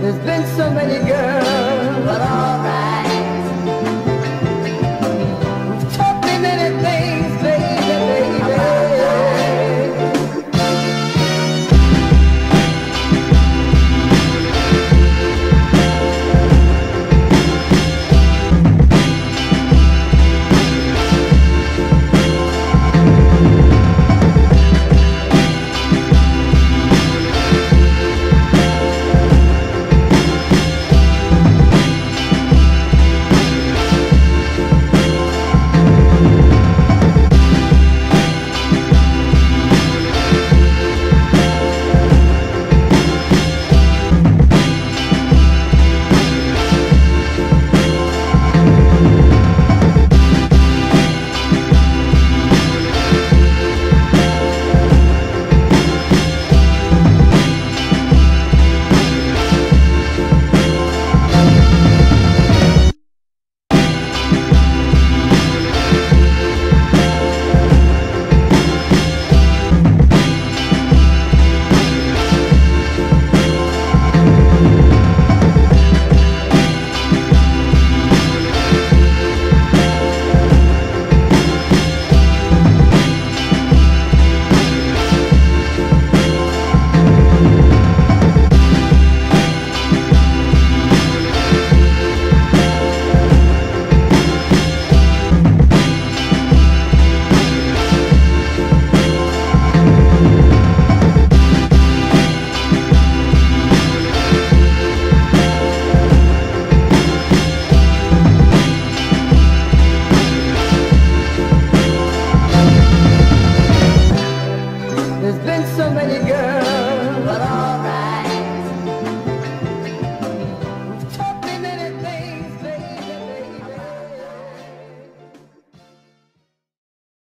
There's been so many girls, but all